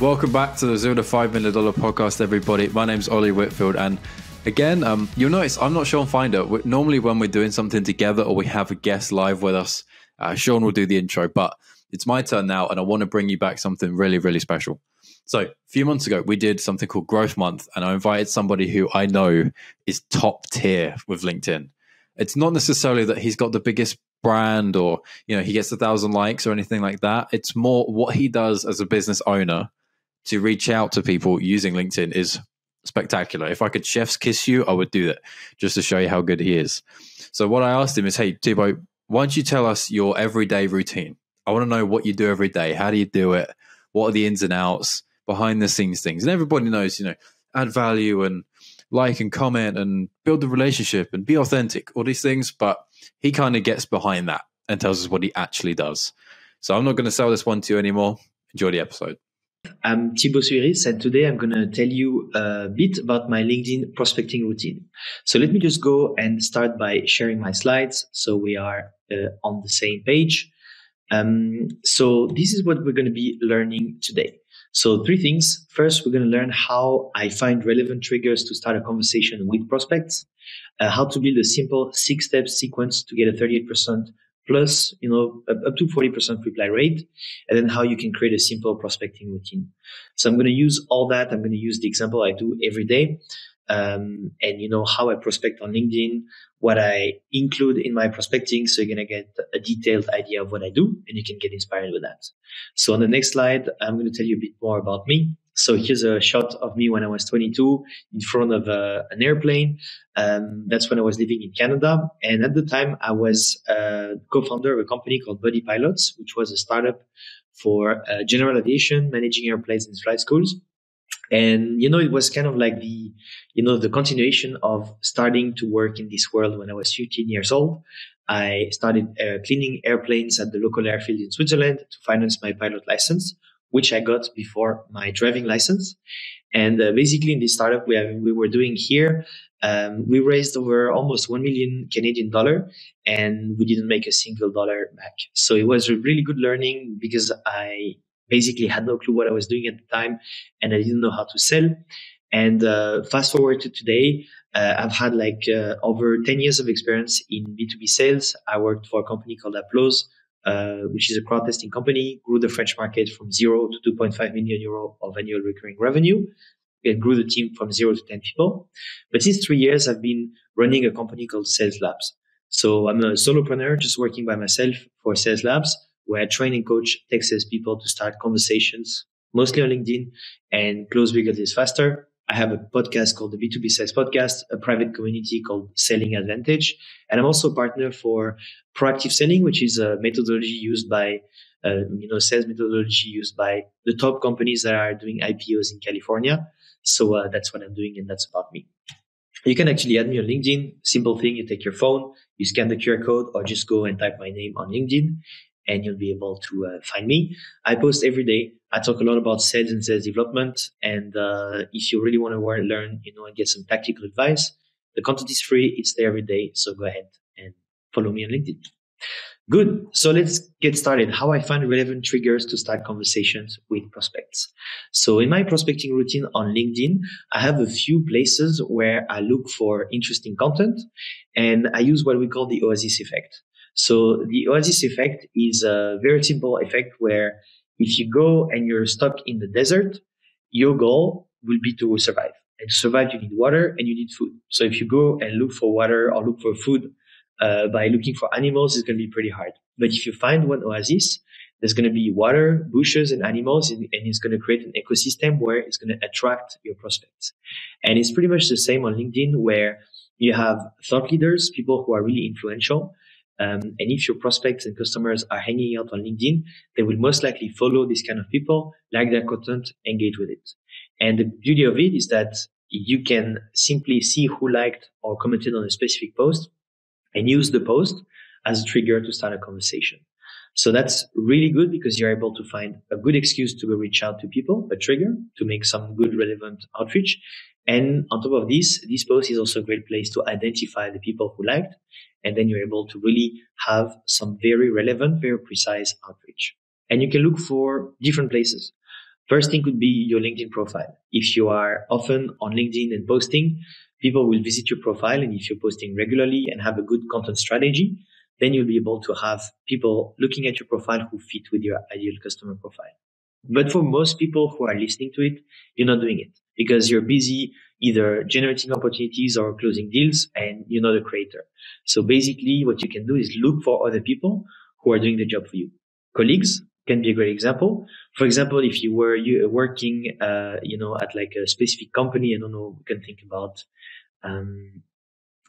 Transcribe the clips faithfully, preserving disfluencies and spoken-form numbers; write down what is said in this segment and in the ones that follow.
Welcome back to the Zero to Five Million Dollar Podcast, everybody. My name's Ollie Whitfield, and again, um, you'll notice I'm not Sean Finder. We're, normally, when we're doing something together or we have a guest live with us, uh, Sean will do the intro. But it's my turn now, and I want to bring you back something really, really special. So a few months ago, we did something called Growth Month, and I invited somebody who I know is top tier with LinkedIn. It's not necessarily that he's got the biggest brand or, you know, he gets a thousand likes or anything like that. It's more what he does as a business owner to reach out to people using LinkedIn is spectacular. If I could chef's kiss you, I would do that just to show you how good he is. So what I asked him is, hey, Thibaut, why don't you tell us your everyday routine? I want to know what you do every day. How do you do it? What are the ins and outs, behind the scenes things? And everybody knows, you know, add value and like and comment and build the relationship and be authentic, all these things. But he kind of gets behind that and tells us what he actually does. So I'm not going to sell this one to you anymore. Enjoy the episode. I'm Thibaut Souyris, and today I'm going to tell you a bit about my LinkedIn prospecting routine. So let me just go and start by sharing my slides so we are uh, on the same page. Um, so this is what we're going to be learning today. So three things. First, we're going to learn how I find relevant triggers to start a conversation with prospects, uh, how to build a simple six-step sequence to get a thirty-eight percent plus, you know, up to forty percent reply rate, and then how you can create a simple prospecting routine. So I'm going to use all that. I'm going to use the example I do every day, um, and, you know, how I prospect on LinkedIn, what I include in my prospecting. So you're going to get a detailed idea of what I do, and you can get inspired with that. So on the next slide, I'm going to tell you a bit more about me. So here's a shot of me when I was twenty-two in front of uh, an airplane. Um, that's when I was living in Canada. And at the time, I was uh, co-founder of a company called Buddy Pilots, which was a startup for uh, general aviation, managing airplanes and flight schools. And, you know, it was kind of like the, you know, the continuation of starting to work in this world when I was fifteen years old. I started uh, cleaning airplanes at the local airfield in Switzerland to finance my pilot license, which I got before my driving license. And uh, basically in this startup we, have, we were doing here, um, we raised over almost one million Canadian dollar, and we didn't make a single dollar back. So it was a really good learning because I basically had no clue what I was doing at the time, and I didn't know how to sell. And uh, fast forward to today, uh, I've had like uh, over ten years of experience in B two B sales. I worked for a company called Aplos, Uh, which is a crowd testing company, grew the French market from zero to two point five million euro of annual recurring revenue, and grew the team from zero to ten people. But since three years, I've been running a company called Sales Labs. So I'm a solopreneur, just working by myself for Sales Labs, where I train and coach tech sales people to start conversations, mostly on LinkedIn, and close bigger deals faster. I have a podcast called the B two B Sales Podcast, a private community called Selling Advantage. And I'm also a partner for Proactive Selling, which is a methodology used by, uh, you know, sales methodology used by the top companies that are doing I P Os in California. So uh, that's what I'm doing, and that's about me. You can actually add me on LinkedIn. Simple thing, you take your phone, you scan the Q R code, or just go and type my name on LinkedIn, and you'll be able to uh, find me. I post every day. I talk a lot about sales and sales development. And uh, if you really want to learn, you know, and get some tactical advice, the content is free. It's there every day. So go ahead and follow me on LinkedIn. Good. So let's get started. How I find relevant triggers to start conversations with prospects. So in my prospecting routine on LinkedIn, I have a few places where I look for interesting content, and I use what we call the Oasis effect. So the Oasis effect is a very simple effect where if you go and you're stuck in the desert, your goal will be to survive. And to survive, you need water and you need food. So if you go and look for water or look for food uh, by looking for animals, it's going to be pretty hard. But if you find one oasis, there's going to be water, bushes, and animals, and, and it's going to create an ecosystem where it's going to attract your prospects. And it's pretty much the same on LinkedIn, where you have thought leaders, people who are really influential. Um, and if your prospects and customers are hanging out on LinkedIn, they will most likely follow these kind of people, like their content, engage with it. And the beauty of it is that you can simply see who liked or commented on a specific post and use the post as a trigger to start a conversation. So that's really good because you're able to find a good excuse to go reach out to people, a trigger to make some good relevant outreach. And on top of this, this post is also a great place to identify the people who liked. And then you're able to really have some very relevant, very precise outreach. And you can look for different places. First thing could be your LinkedIn profile. If you are often on LinkedIn and posting, people will visit your profile. And if you're posting regularly and have a good content strategy, then you'll be able to have people looking at your profile who fit with your ideal customer profile. But for most people who are listening to it, you're not doing it because you're busy either generating opportunities or closing deals and you're not a creator. So basically what you can do is look for other people who are doing the job for you. Colleagues can be a great example. For example, if you were you working, uh, you know, at like a specific company, I don't know, we can think about, um,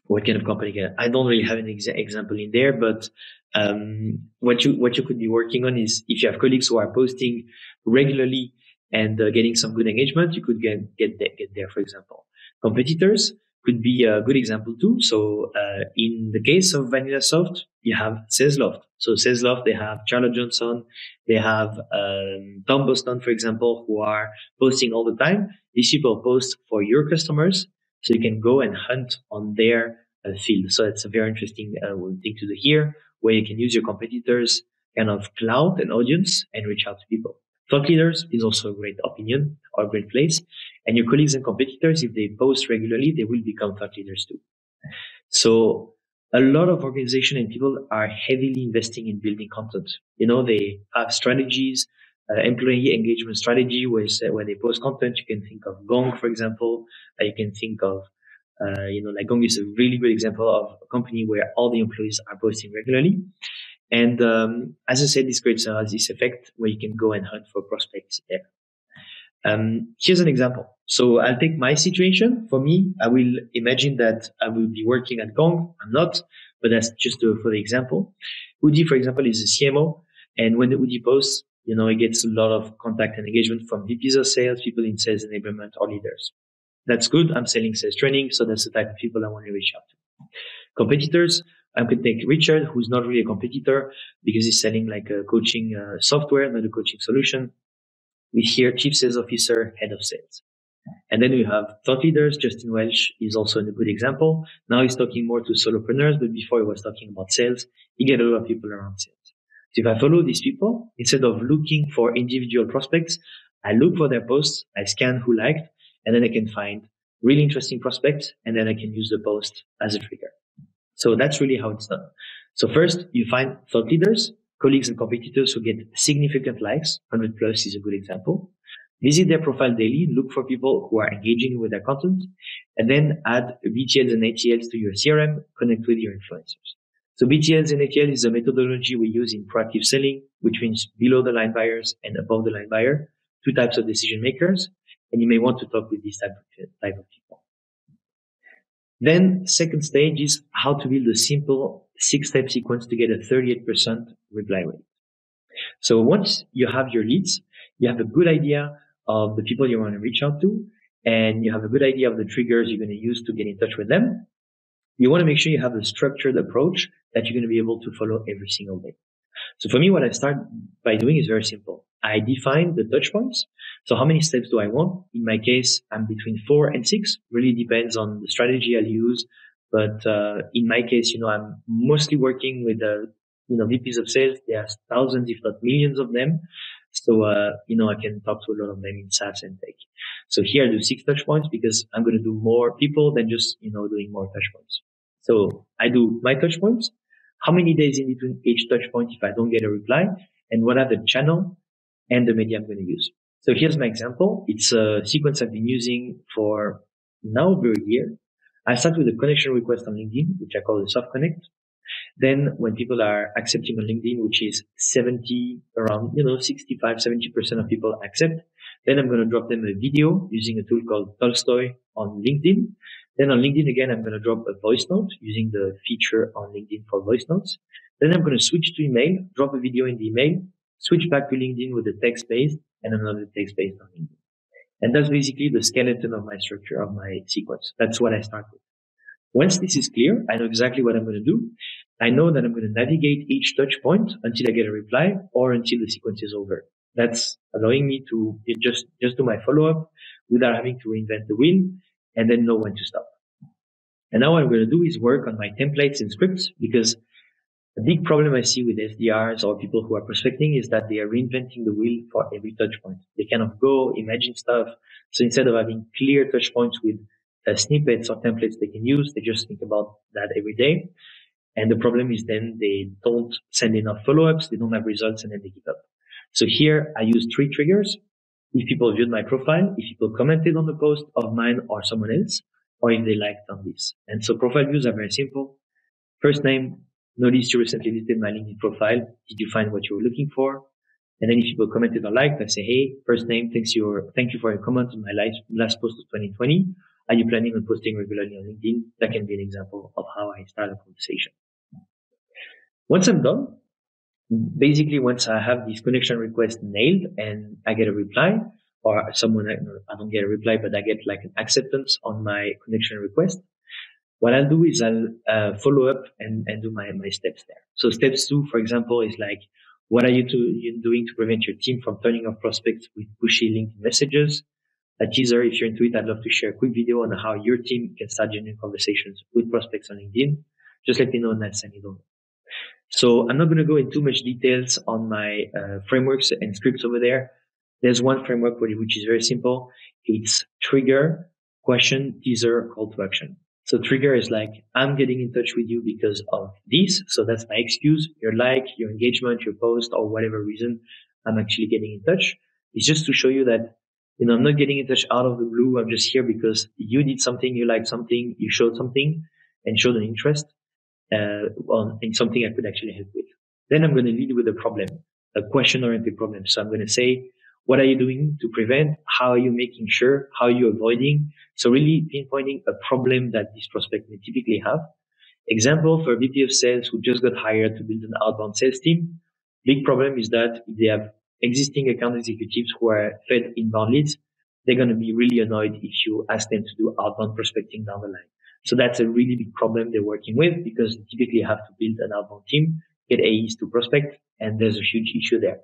what kind of company? Can, I don't really have an exa- example in there, but um, what you what you could be working on is if you have colleagues who are posting regularly and uh, getting some good engagement, you could get get there, get there. For example, competitors could be a good example too. So uh, in the case of Vanilla Soft, you have Salesloft. So Salesloft, they have Charlie Johnson, they have um, Tom Boston, for example, who are posting all the time. These people post for your customers. So you can go and hunt on their uh, field. So it's a very interesting uh, thing to do here, where you can use your competitors' kind of cloud and audience and reach out to people. Thought leaders is also a great opinion or a great place. And your colleagues and competitors, if they post regularly, they will become thought leaders too. So a lot of organizations and people are heavily investing in building content. You know, they have strategies. Uh, employee engagement strategy where, uh, where they post content. You can think of Gong, for example. Uh, you can think of, uh, you know, like Gong is a really good example of a company where all the employees are posting regularly. And um, as I said, this creates uh, this effect where you can go and hunt for prospects there. Um, here's an example. So I'll take my situation. For me, I will imagine that I will be working at Gong. I'm not, but that's just to, for the example. Udi, for example, is a C M O. And when the Udi posts, you know, it gets a lot of contact and engagement from V Ps of sales, people in sales enablement or leaders. That's good. I'm selling sales training. So that's the type of people I want to reach out to. Competitors. I could take Richard, who's not really a competitor because he's selling like a coaching uh, software, not a coaching solution. We hear chief sales officer, head of sales. And then we have thought leaders. Justin Welch is also a good example. Now he's talking more to solopreneurs, but before he was talking about sales, he get a lot of people around sales. So if I follow these people, instead of looking for individual prospects, I look for their posts, I scan who liked, and then I can find really interesting prospects, and then I can use the post as a trigger. So that's really how it's done. So first, you find thought leaders, colleagues and competitors who get significant likes. one hundred plus is a good example. Visit their profile daily, look for people who are engaging with their content, and then add B T Ls and A T Ls to your C R M, connect with your influencers. So B T Ls and A T L is a methodology we use in proactive selling, which means below the line buyers and above the line buyer, two types of decision makers. And you may want to talk with these type of, type of people. Then second stage is how to build a simple six step sequence to get a thirty-eight percent reply rate. So once you have your leads, you have a good idea of the people you want to reach out to, and you have a good idea of the triggers you're going to use to get in touch with them. You want to make sure you have a structured approach that you're going to be able to follow every single day. So for me, what I start by doing is very simple. I define the touch points. So how many steps do I want? In my case, I'm between four and six. Really depends on the strategy I'll use. But uh, in my case, you know, I'm mostly working with, uh, you know, V Ps of sales. There are thousands, if not millions of them. So, uh, you know, I can talk to a lot of them in SaaS and tech. So here I do six touch points because I'm going to do more people than just, you know, doing more touch points. So I do my touch points, how many days in between each touch point if I don't get a reply, and what are the channel and the media I'm going to use. So here's my example. It's a sequence I've been using for now over a year. I start with a connection request on LinkedIn, which I call the soft connect. Then when people are accepting on LinkedIn, which is seventy, around, you know, sixty-five, seventy percent of people accept, then I'm going to drop them a video using a tool called Tolstoy on LinkedIn. Then on LinkedIn, again, I'm going to drop a voice note using the feature on LinkedIn for voice notes. Then I'm going to switch to email, drop a video in the email, switch back to LinkedIn with a text-based and another text-based on LinkedIn. And that's basically the skeleton of my structure, of my sequence. That's what I start with. Once this is clear, I know exactly what I'm going to do. I know that I'm going to navigate each touch point until I get a reply or until the sequence is over. That's allowing me to just, just do my follow-up without having to reinvent the wheel and then know when to stop. And now what I'm going to do is work on my templates and scripts because The big problem I see with S D Rs or people who are prospecting is that they are reinventing the wheel for every touch point. They kind of go imagine stuff. So instead of having clear touch points with uh, snippets or templates they can use, they just think about that every day. And the problem is then they don't send enough follow-ups, they don't have results, and then they give up. So here I use three triggers. If people viewed my profile, if people commented on the post of mine or someone else, or if they liked on this. And so profile views are very simple. First name, notice you recently visited my LinkedIn profile. Did you find what you were looking for? And then if people commented or liked, I say, hey, first name, thanks your, thank you for your comment on my last post of twenty twenty. Are you planning on posting regularly on LinkedIn? That can be an example of how I start a conversation. Once I'm done, basically once I have this connection request nailed and I get a reply, or someone, I don't get a reply, but I get like an acceptance on my connection request. What I'll do is I'll uh, follow up and, and do my, my steps there. So steps two, for example, is like, what are you, to, you doing to prevent your team from turning off prospects with pushy LinkedIn messages? A teaser, if you're into it, I'd love to share a quick video on how your team can start genuine conversations with prospects on LinkedIn. Just let me know and I'll send it over. So I'm not going to go into too much details on my uh, frameworks and scripts over there. There's one framework which is very simple. It's trigger, question, teaser, call to action. So trigger is like, I'm getting in touch with you because of this. So that's my excuse, your like, your engagement, your post, or whatever reason I'm actually getting in touch. It's just to show you that, you know, I'm not getting in touch out of the blue. I'm just here because you did something, you liked something, you showed something and showed an interest uh, on, in something I could actually help with. Then I'm going to lead with a problem, a question-oriented problem. So I'm going to say, what are you doing to prevent? How are you making sure? How are you avoiding? So really pinpointing a problem that this prospect may typically have. Example for a V P of sales who just got hired to build an outbound sales team. Big problem is that if they have existing account executives who are fed inbound leads, they're going to be really annoyed if you ask them to do outbound prospecting down the line. So that's a really big problem they're working with because they typically have to build an outbound team, get A Es to prospect, and there's a huge issue there.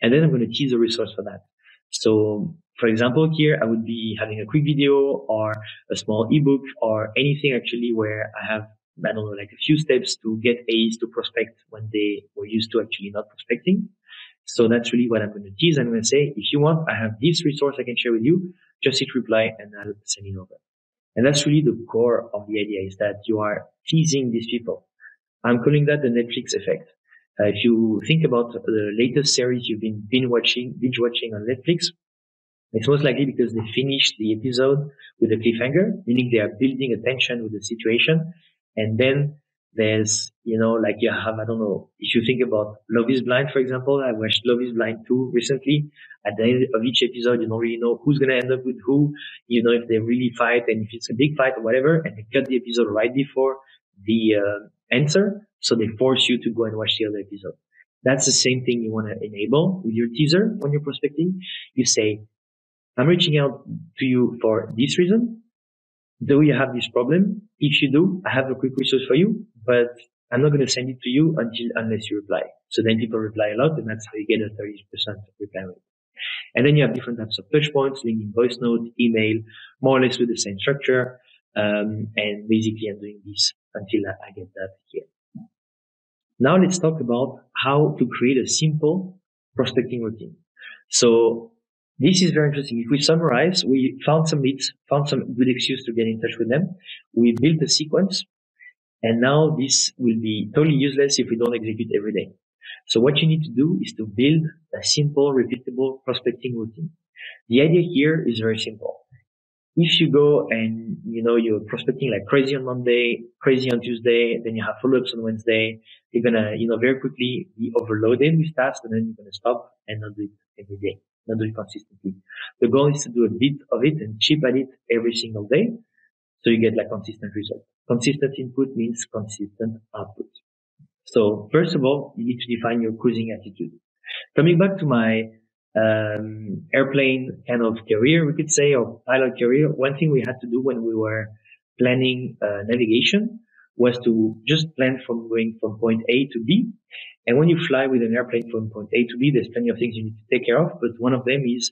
And then I'm going to tease a resource for that. So, for example, here I would be having a quick video or a small ebook or anything actually where I have, I don't know, like a few steps to get A's to prospect when they were used to actually not prospecting. So that's really what I'm going to tease. I'm going to say, if you want, I have this resource I can share with you. Just hit reply and I'll send it over. And that's really the core of the idea is that you are teasing these people. I'm calling that the Netflix effect. Uh, if you think about the latest series you've been binge watching, binge watching on Netflix, it's most likely because they finished the episode with a cliffhanger, meaning they are building attention with the situation. And then there's, you know, like you have, I don't know, if you think about Love is Blind, for example, I watched Love is Blind two recently. At the end of each episode, you don't really know who's going to end up with who, you know, if they really fight and if it's a big fight or whatever, and they cut the episode right before the uh, answer. So they force you to go and watch the other episode. That's the same thing you want to enable with your teaser when you're prospecting. You say, I'm reaching out to you for this reason. Do you have this problem? If you do, I have a quick resource for you, but I'm not going to send it to you until unless you reply. So then people reply a lot, and that's how you get a thirty percent reply rate. And then you have different types of touch points, LinkedIn voice note, email, more or less with the same structure. Um, and basically, I'm doing this until I, I get that here. Now let's talk about how to create a simple prospecting routine. So this is very interesting. If we summarize, we found some leads, found some good excuse to get in touch with them. We built a sequence, and now this will be totally useless if we don't execute every day. So what you need to do is to build a simple, repeatable prospecting routine. The idea here is very simple. If you go and, you know, you're prospecting like crazy on Monday, crazy on Tuesday, then you have follow-ups on Wednesday, you're going to, you know, very quickly be overloaded with tasks, and then you're going to stop and not do it every day, not do it consistently. The goal is to do a bit of it and chip at it every single day so you get like consistent results. Consistent input means consistent output. So first of all, you need to define your cruising attitude. Coming back to my Um, airplane kind of career, we could say, or pilot career. One thing we had to do when we were planning uh, navigation was to just plan from going from point A to B. And when you fly with an airplane from point A to B, there's plenty of things you need to take care of. But one of them is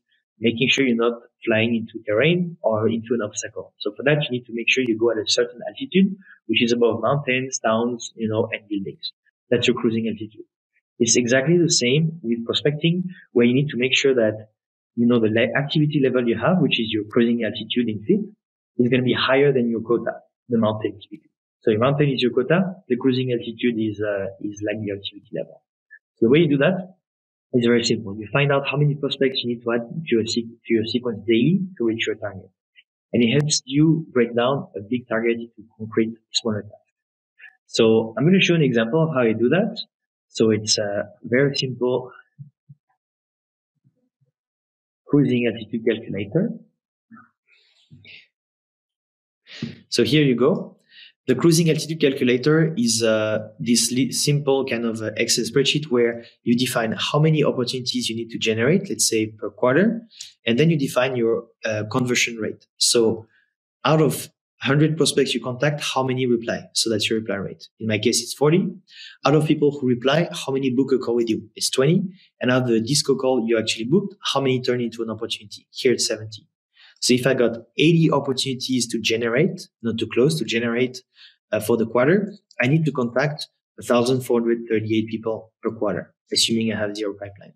making sure you're not flying into terrain or into an obstacle. So for that, you need to make sure you go at a certain altitude, which is above mountains, towns, you know, and buildings. That's your cruising altitude. It's exactly the same with prospecting, where you need to make sure that you know the le- activity level you have, which is your cruising altitude in feet, is going to be higher than your quota, the mountain typically. So your mountain is your quota, the cruising altitude is uh, is like the activity level. So the way you do that is very simple. You find out how many prospects you need to add to your se- to your sequence daily to reach your target, and it helps you break down a big target to concrete smaller tasks. So I'm going to show an example of how you do that. So it's a very simple cruising altitude calculator. So here you go. The cruising altitude calculator is uh, this li- simple kind of uh, Excel spreadsheet where you define how many opportunities you need to generate, let's say per quarter, and then you define your uh, conversion rate. So out of one hundred prospects you contact, how many reply? So that's your reply rate. In my case, it's forty. Out of people who reply, how many book a call with you? It's twenty. And out of the disco call you actually booked, how many turn into an opportunity? Here it's seventy. So if I got eighty opportunities to generate, not to close, to generate uh, for the quarter, I need to contact one thousand four hundred thirty-eight people per quarter, assuming I have zero pipeline.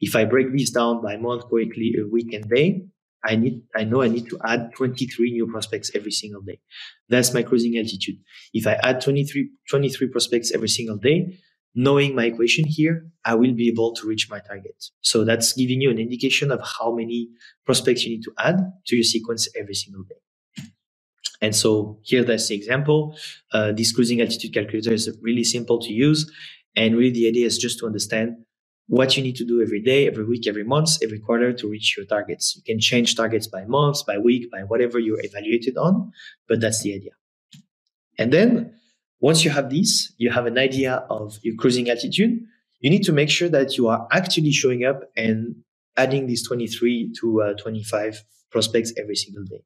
If I break this down by month, quickly, a week and day, I need, I know I need to add twenty-three new prospects every single day. That's my cruising altitude. If I add twenty-three, twenty-three prospects every single day, knowing my equation here, I will be able to reach my target. So that's giving you an indication of how many prospects you need to add to your sequence every single day. And so here, that's the example. Uh, this cruising altitude calculator is really simple to use. And really the idea is just to understand what you need to do every day, every week, every month, every quarter to reach your targets. You can change targets by month, by week, by whatever you're evaluated on, but that's the idea. And then once you have this, you have an idea of your cruising altitude. You need to make sure that you are actually showing up and adding these twenty-three to uh, twenty-five prospects every single day.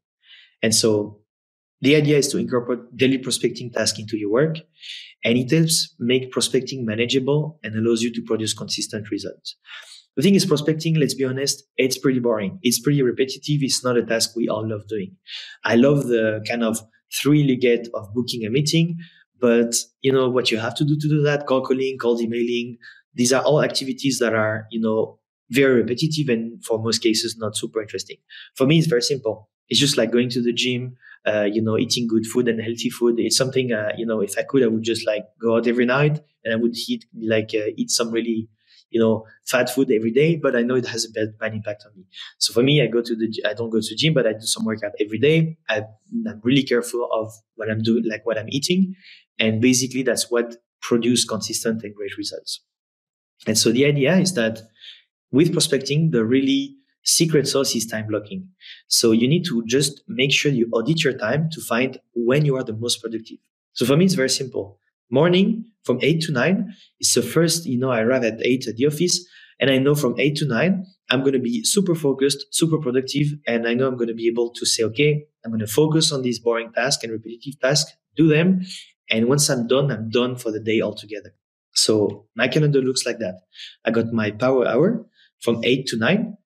And so the idea is to incorporate daily prospecting tasks into your work, and it helps make prospecting manageable and allows you to produce consistent results. The thing is, prospecting, let's be honest, it's pretty boring. It's pretty repetitive. It's not a task we all love doing. I love the kind of thrill you get of booking a meeting, but you know what you have to do to do that, cold calling, cold emailing, these are all activities that are, you know, very repetitive and for most cases not super interesting. For me, it's very simple. It's just like going to the gym, uh, you know, eating good food and healthy food. It's something, uh, you know, if I could, I would just like go out every night and I would eat like uh, eat some really, you know, fat food every day. But I know it has a bad, bad impact on me. So for me, I go to the, I don't go to the gym, but I do some workout every day. I, I'm really careful of what I'm doing, like what I'm eating, and basically that's what produces consistent and great results. And so the idea is that with prospecting, the really secret sauce is time blocking. So you need to just make sure you audit your time to find when you are the most productive. So for me, it's very simple. Morning from eight to nine is the first, you know, I arrive at eight at the office, and I know from eight to nine, I'm going to be super focused, super productive. And I know I'm going to be able to say, okay, I'm going to focus on these boring tasks and repetitive tasks, do them. And once I'm done, I'm done for the day altogether. So my calendar looks like that. I got my power hour from eight to nine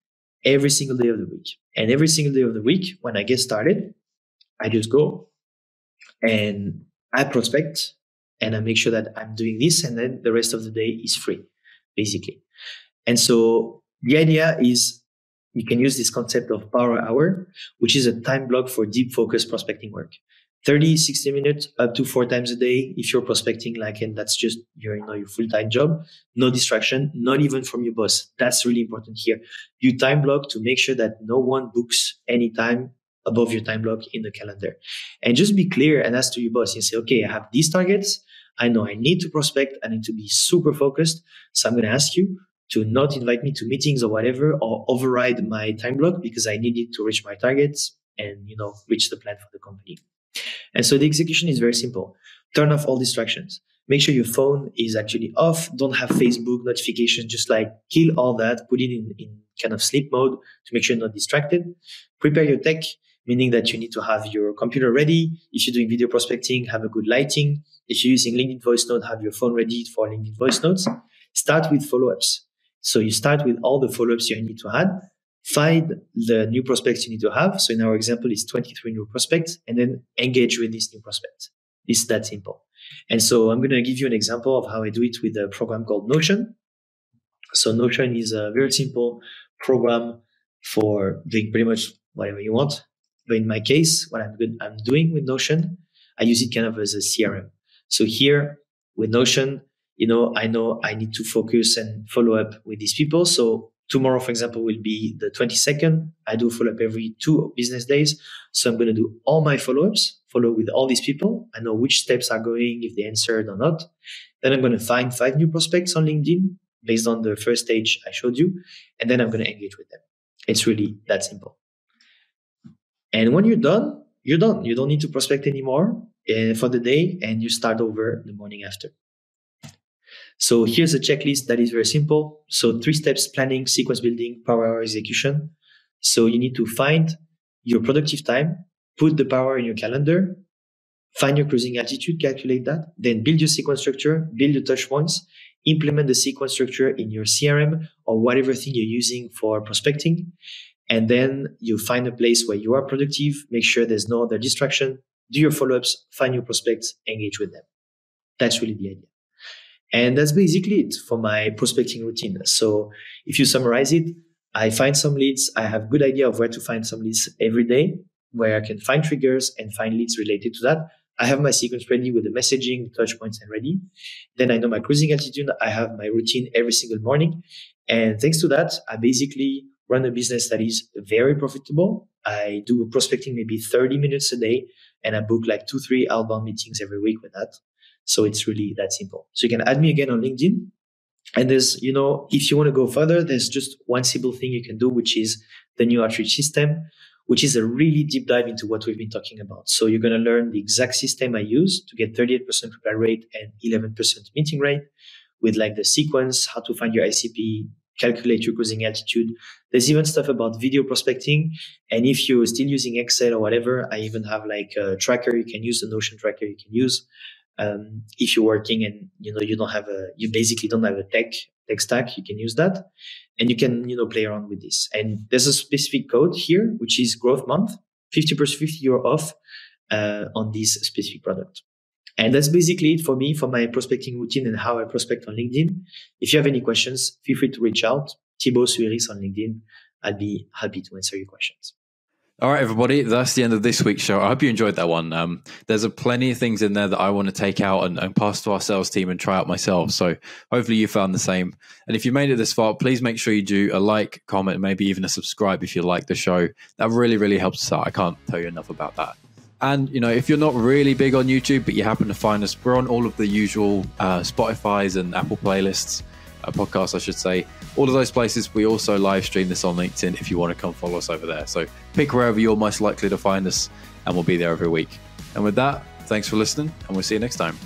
every single day of the week. And every single day of the week, when I get started, I just go and I prospect and I make sure that I'm doing this. And then the rest of the day is free, basically. And so the idea is you can use this concept of power hour, which is a time block for deep focus prospecting work. thirty, sixty minutes, up to four times a day. If you're prospecting, like, and that's just your, you know, your full-time job, no distraction, not even from your boss. That's really important here. You time block to make sure that no one books any time above your time block in the calendar. And just be clear and ask to your boss and say, okay, I have these targets. I know I need to prospect. I need to be super focused. So I'm going to ask you to not invite me to meetings or whatever, or override my time block because I need it to reach my targets and, you know, reach the plan for the company. And so the execution is very simple. Turn off all distractions. Make sure your phone is actually off. Don't have Facebook notifications. Just like kill all that. Put it in, in kind of sleep mode to make sure you're not distracted. Prepare your tech, meaning that you need to have your computer ready. If you're doing video prospecting, have a good lighting. If you're using LinkedIn voice note, have your phone ready for LinkedIn voice notes. Start with follow-ups. So you start with all the follow-ups you need to add. Find the new prospects you need to have. So in our example, it's twenty-three new prospects, and then engage with these new prospects. It's that simple. And so I'm going to give you an example of how I do it with a program called Notion. So Notion is a very simple program for doing pretty much whatever you want. But in my case, what I'm good, I'm doing with Notion, I use it kind of as a C R M. So here with Notion, you know, I know I need to focus and follow up with these people. So tomorrow, for example, will be the twenty-second. I do follow up every two business days. So I'm going to do all my follow-ups, follow with all these people. I know which steps are going, if they answered or not. Then I'm going to find five new prospects on LinkedIn based on the first stage I showed you. And then I'm going to engage with them. It's really that simple. And when you're done, you're done. You don't need to prospect anymore uh, for the day, and you start over the morning after. So here's a checklist that is very simple. So three steps: planning, sequence building, power hour execution. So you need to find your productive time, put the power in your calendar, find your closing attitude, calculate that, then build your sequence structure, build your touch points, implement the sequence structure in your C R M or whatever thing you're using for prospecting. And then you find a place where you are productive, make sure there's no other distraction, do your follow-ups, find your prospects, engage with them. That's really the idea. And that's basically it for my prospecting routine. So if you summarize it, I find some leads. I have a good idea of where to find some leads every day, where I can find triggers and find leads related to that. I have my sequence ready with the messaging, touch points, and ready. Then I know my cruising altitude. I have my routine every single morning. And thanks to that, I basically run a business that is very profitable. I do prospecting maybe thirty minutes a day, and I book like two, three outbound meetings every week with that. So it's really that simple. So you can add me again on LinkedIn. And there's, you know, if you want to go further, there's just one simple thing you can do, which is the new outreach system, which is a really deep dive into what we've been talking about. So you're going to learn the exact system I use to get thirty-eight percent reply rate and eleven percent meeting rate with like the sequence, how to find your I C P, calculate your closing altitude. There's even stuff about video prospecting. And if you're still using Excel or whatever, I even have like a tracker. You can use the Notion tracker you can use. Um, if you're working and, you know, you don't have a, you basically don't have a tech, tech stack, you can use that and you can, you know, play around with this. And there's a specific code here, which is growth month, fifty percent, fifty euro off, uh, on this specific product. And that's basically it for me, for my prospecting routine and how I prospect on LinkedIn. If you have any questions, feel free to reach out. Thibaut Souyris on LinkedIn. I'd be happy to answer your questions. All right, everybody, that's the end of this week's show. I hope you enjoyed that one. Um, there's a plenty of things in there that I want to take out and, and pass to our sales team and try out myself. So hopefully you found the same. And if you made it this far, please make sure you do a like, comment, maybe even a subscribe if you like the show. That really, really helps us out. I can't tell you enough about that. And, you know, if you're not really big on YouTube, but you happen to find us, we're on all of the usual uh, Spotify's and Apple playlists. A podcast, I should say. All of those places. We also live stream this on LinkedIn if you want to come follow us over there. So pick wherever you're most likely to find us and we'll be there every week. And with that, thanks for listening and we'll see you next time.